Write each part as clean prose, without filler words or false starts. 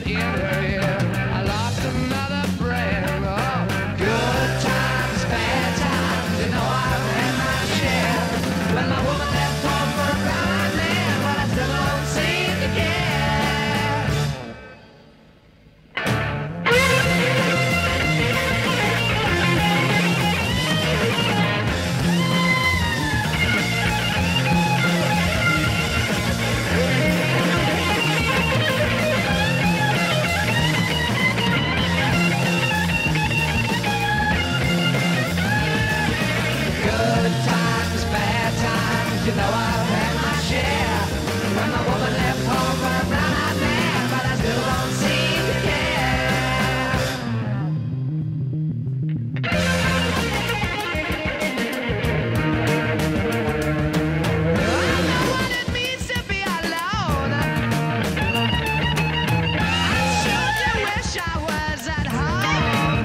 whispered in her ear, I lost another friend. Oh, good times, bad times, you know I've had my share. When my woman left home for a foreign land, but I still don't seem to care. You know I've had my share. When my woman left home for a brown-eyed man, but I still don't seem to care. I know what it means to be alone. I sure do wish I was at home.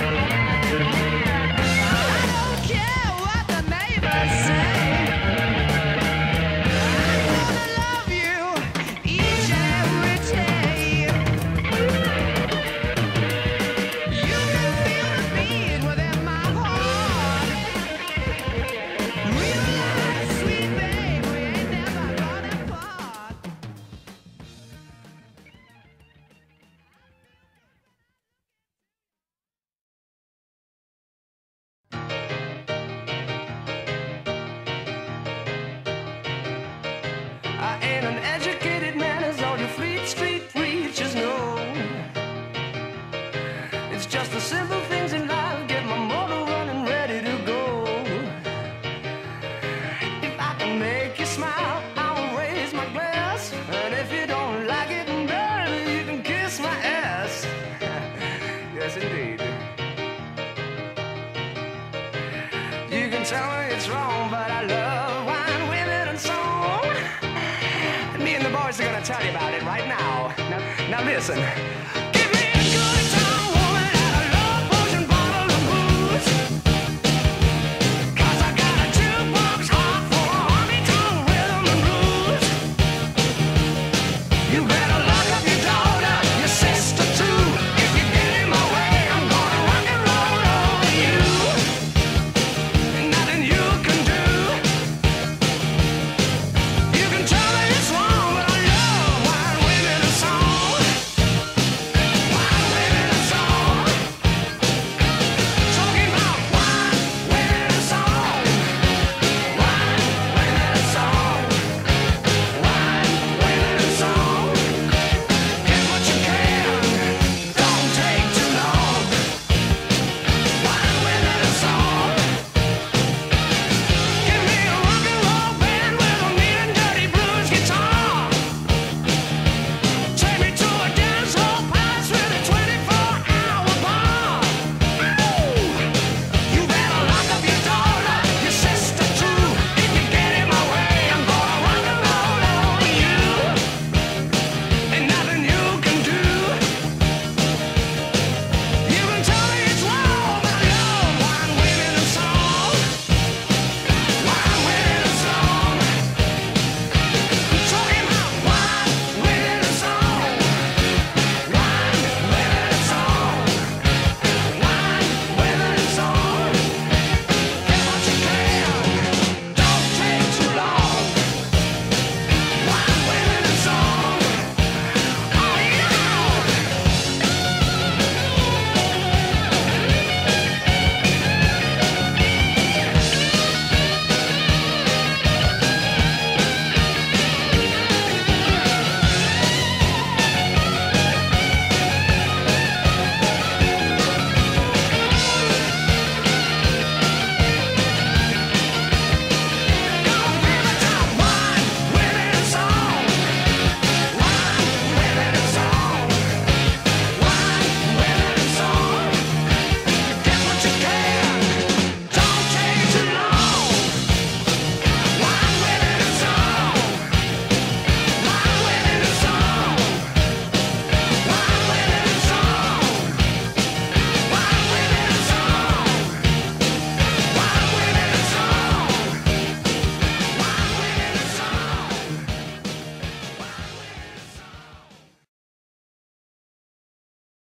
I don't care what the neighbors say. And an educated man is all your Fleet Street preachers know. It's just the simple things in life get my motor running, ready to go. If I can make you smile, I will raise my glass. And if you don't like it, then you can kiss my ass. Yes, indeed. You can tell me it's wrong, but I love wine, women, and song. Me and the boys are gonna tell you about it right now. Now listen.